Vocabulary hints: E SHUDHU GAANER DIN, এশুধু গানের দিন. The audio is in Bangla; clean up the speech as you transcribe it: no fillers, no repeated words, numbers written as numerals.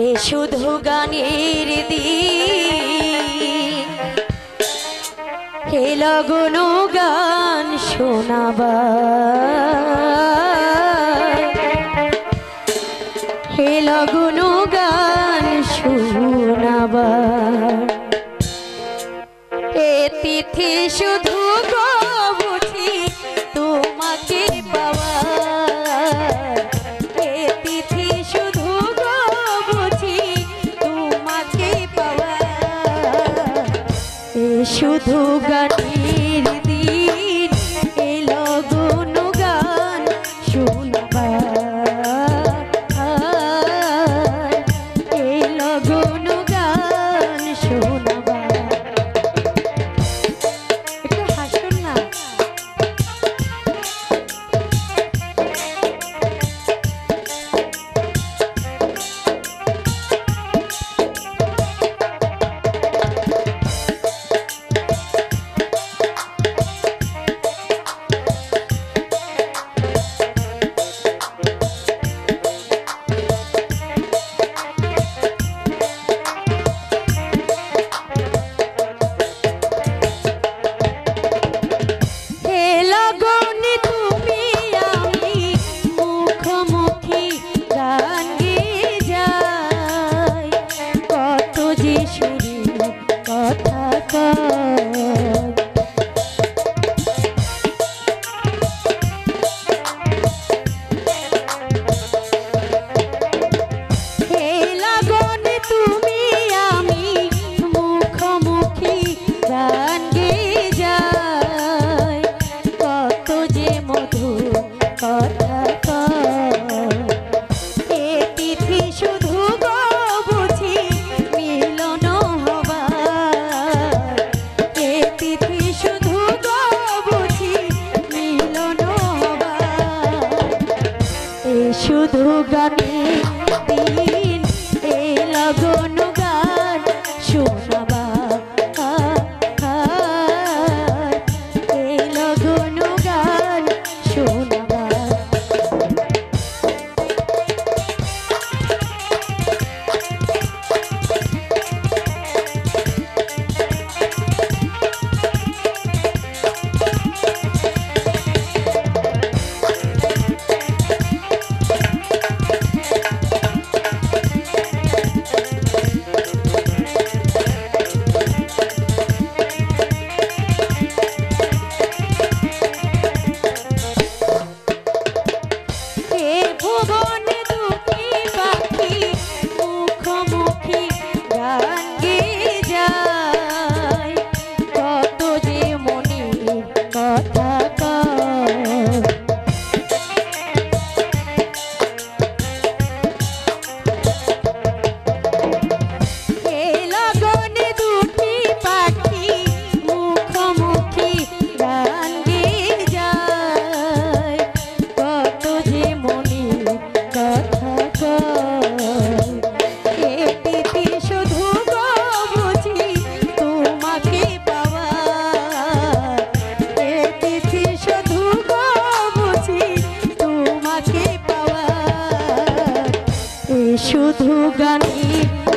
এ শুধু গানের দিন, এ লগন গান শোনাবার, এ লগন গান শোনাবার। এ তিথি শুধু বুঝি তোমাকে পাওয়া, শুধু গানের দিন, এ লগন গান শোনাবার, এ লগন গান শোনাবার। একটু হাসুন না। শুধু গানের দিন, এ লগন গান শোনাবার, এ লগন গান শোনাবার। শুধু গানের